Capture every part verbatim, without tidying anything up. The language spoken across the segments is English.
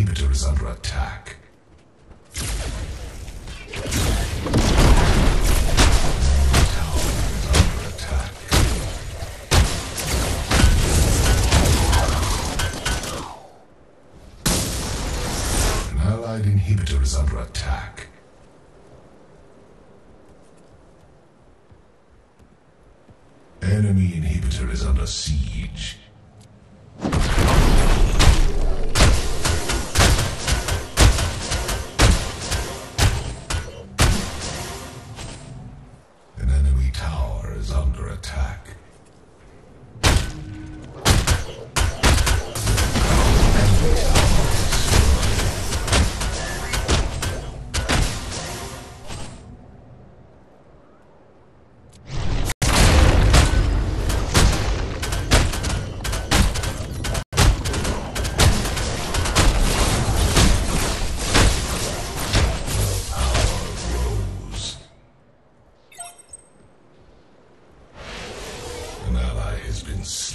inhibitor is under attack. Allied inhibitor is under attack. Enemy inhibitor is under siege. An enemy tower is under attack.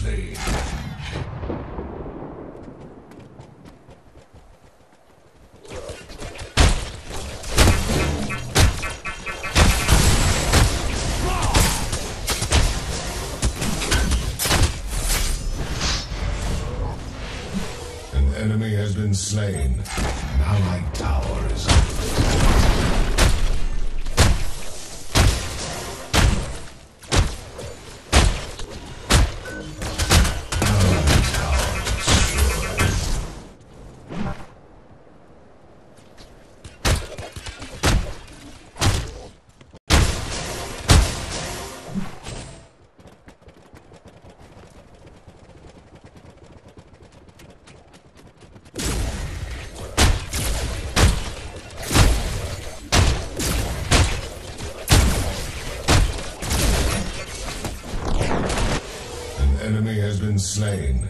Slain. An enemy has been slain. An allied tower is up. Enemy has been slain.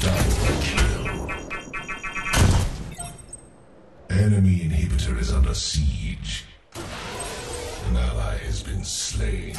Double kill. Enemy inhibitor is under siege. An ally has been slain.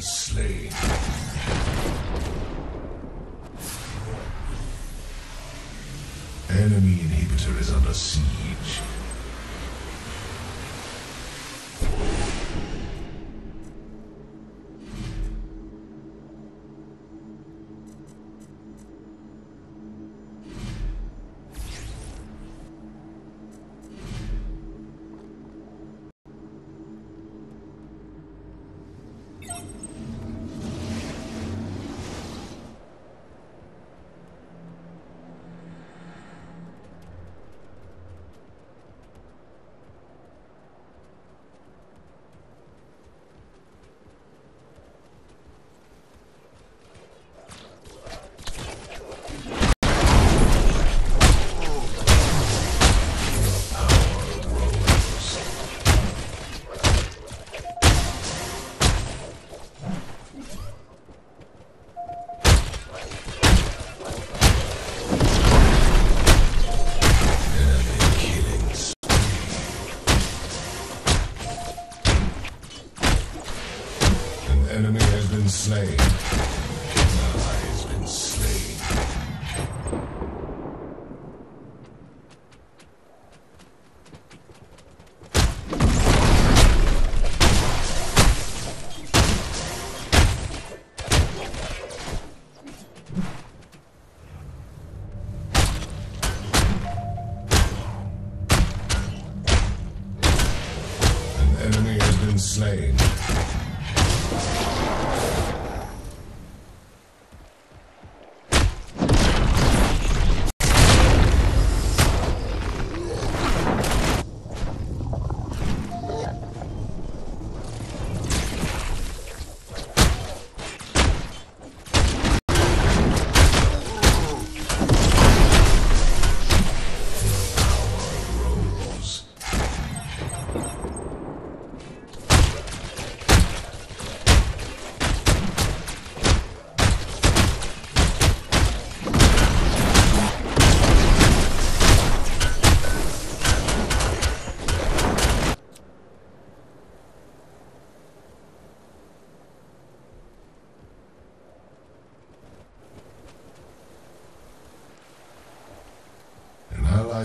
Slain. Enemy inhibitor is under siege. enemy has been slain. Kidnapper has been slain. Slain.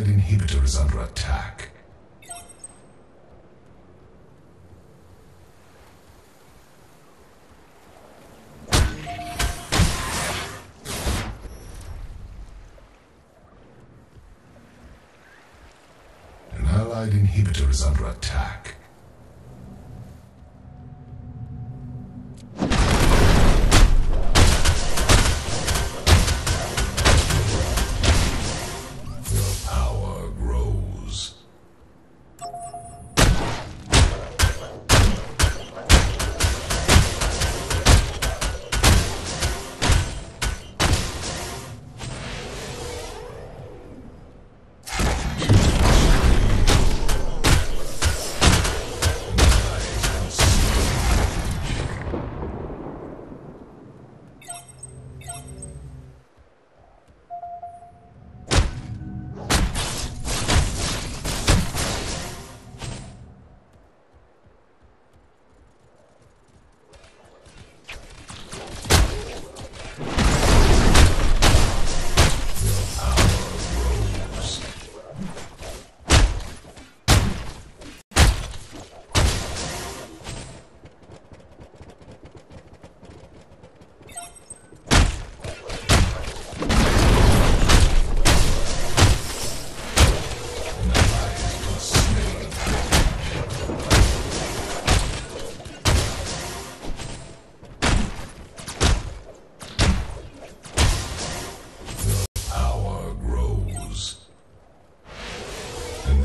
The inhibitor is under attack. An allied inhibitor is under attack.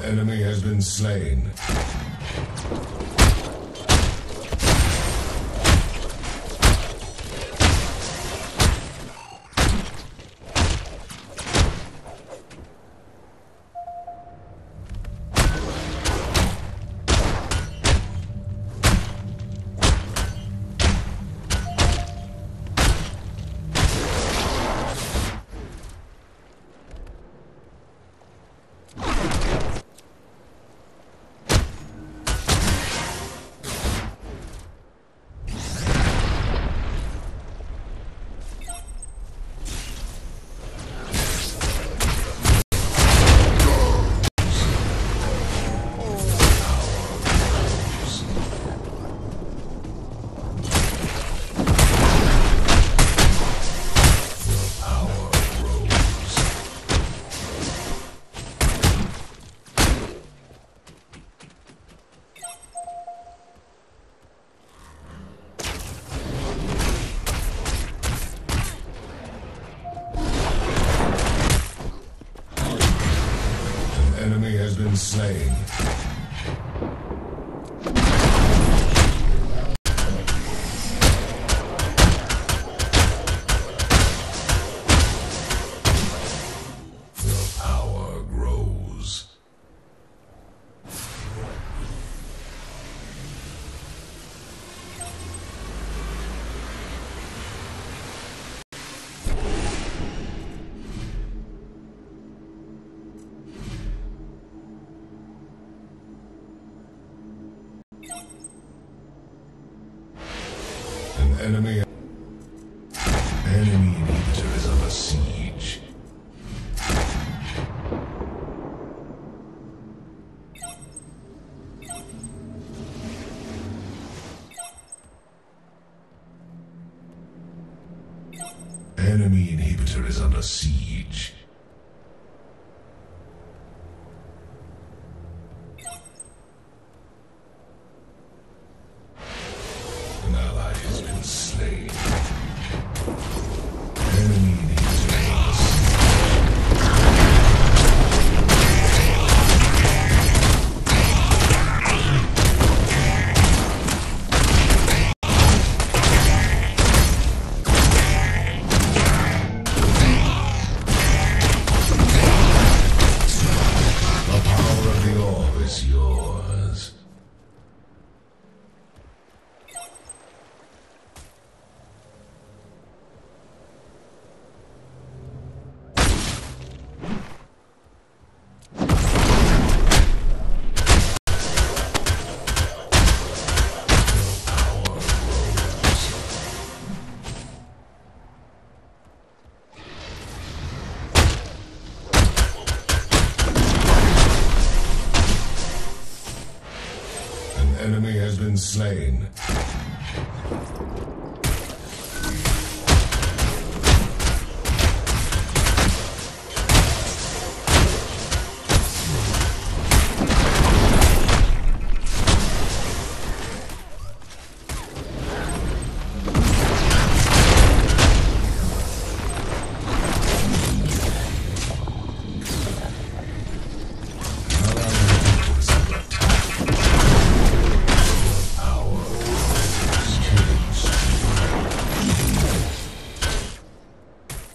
Enemy has been slain. Been slain. an enemy. Enemy leaders of a siege. Enemy inhibitor is under siege. An ally has been slain. Enemy inhibitor is under yours. Enemy has been slain.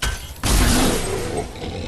Enemy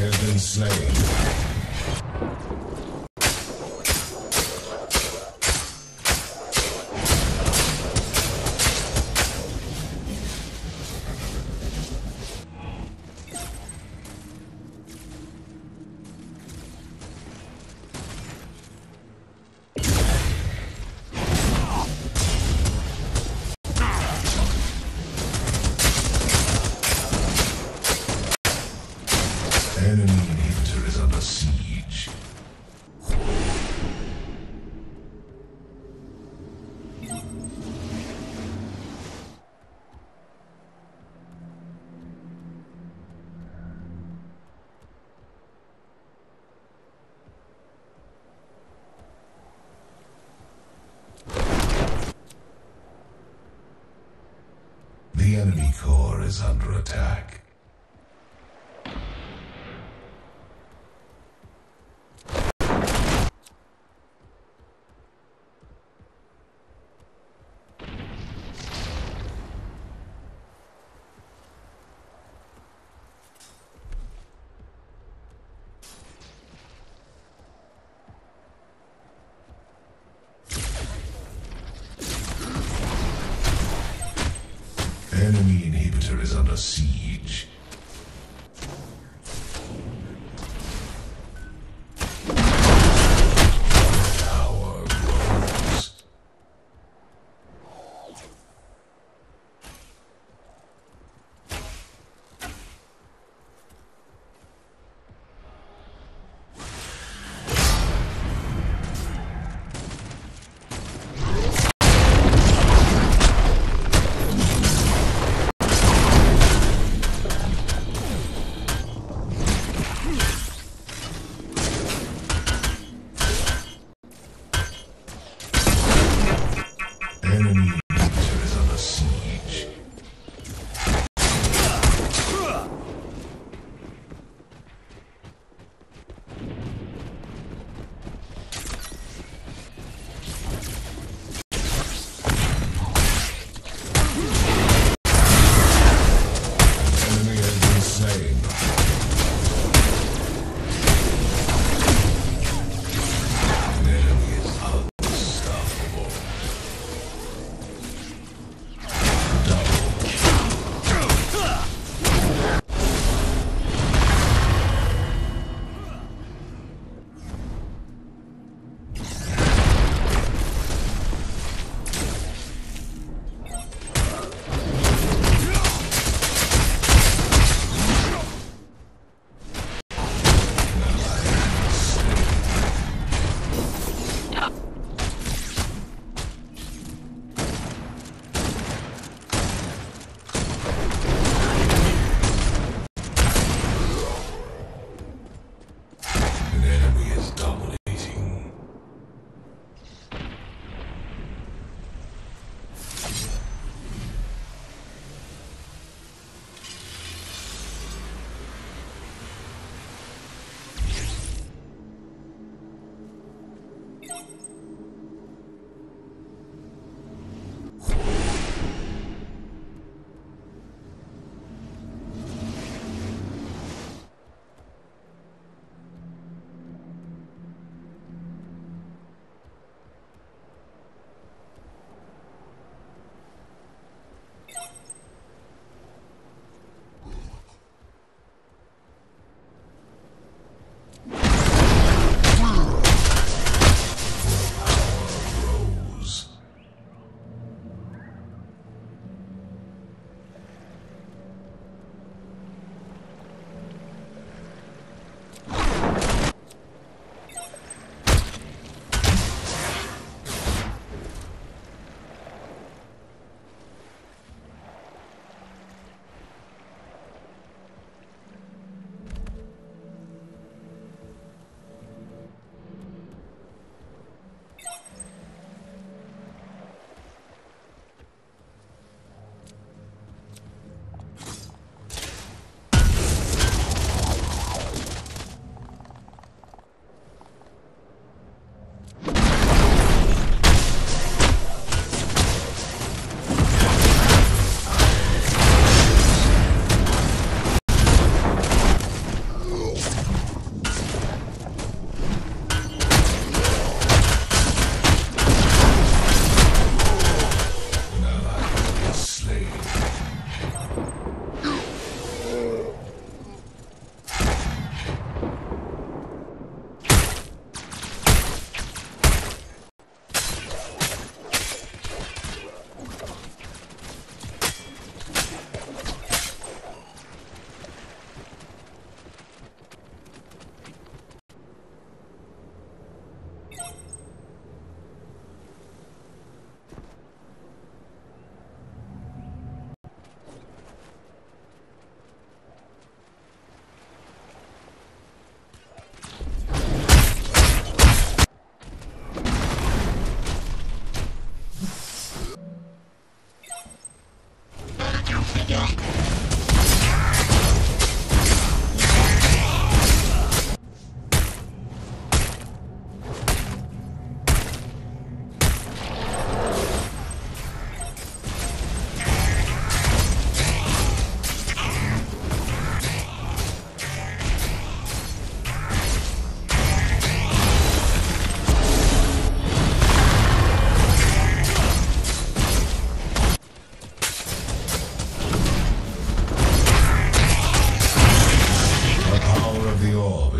has been slain. Enemy inhibitor is under siege. The enemy core is under attack. Enemy inhibitor is under siege. Tower grows.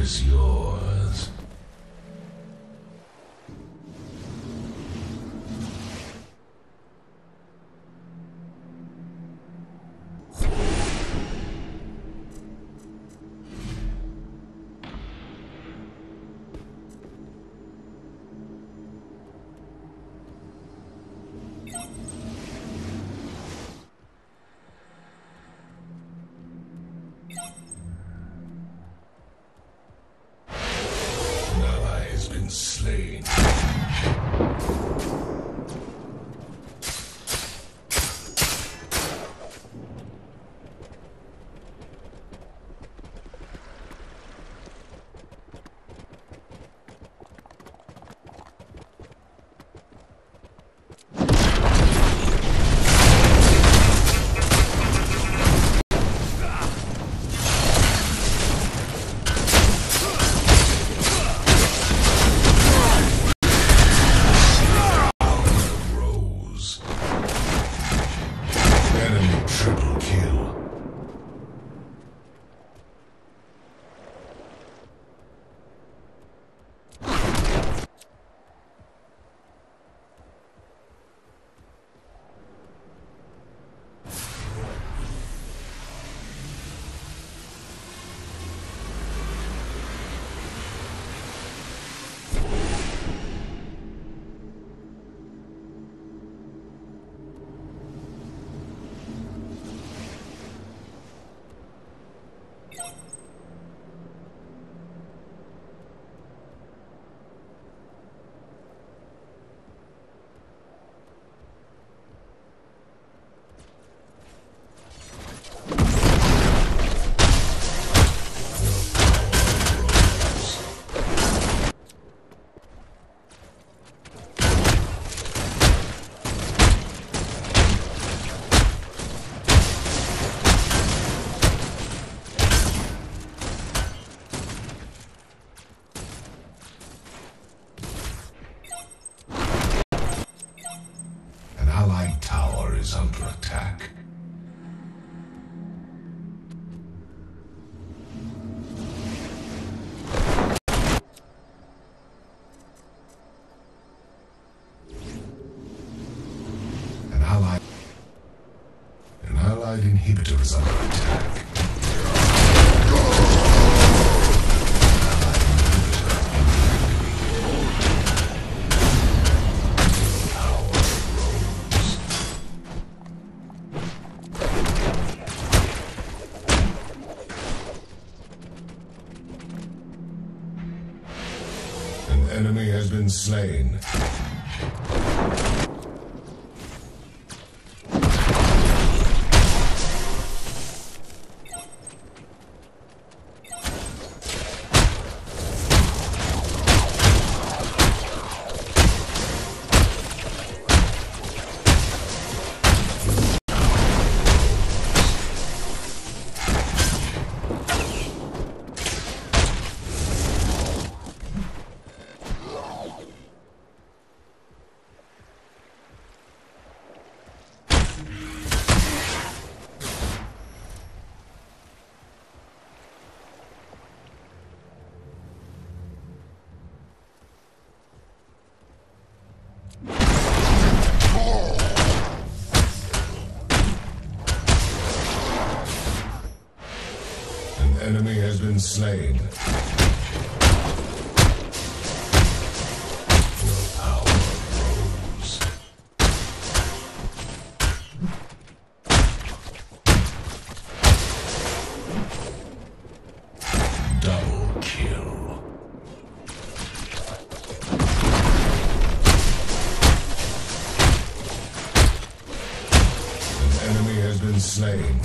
is yours. Slain. Under attack. An ally, an allied inhibitor is under attack. Enemy has been slain. Enemy has been slain.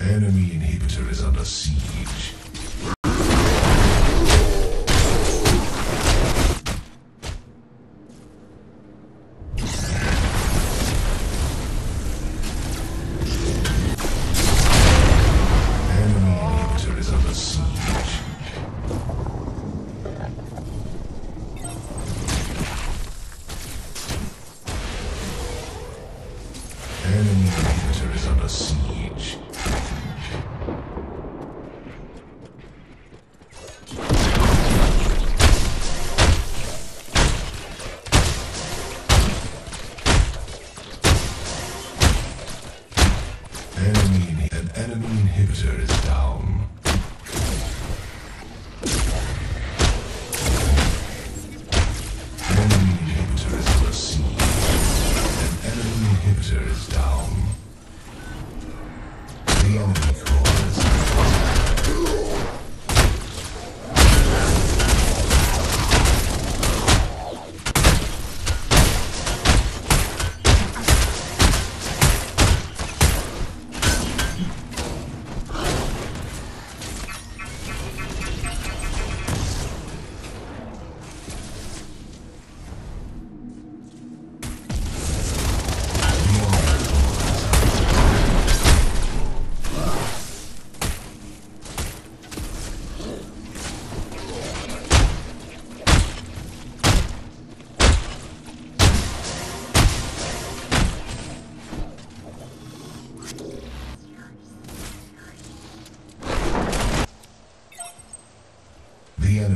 Enemy inhibitor is under siege.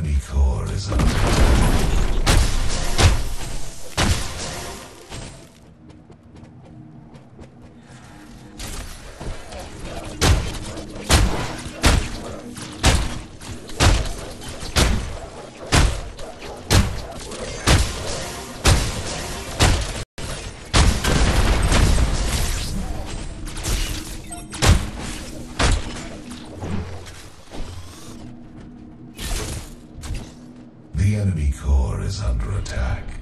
enemy core is under attack. The enemy core is under attack.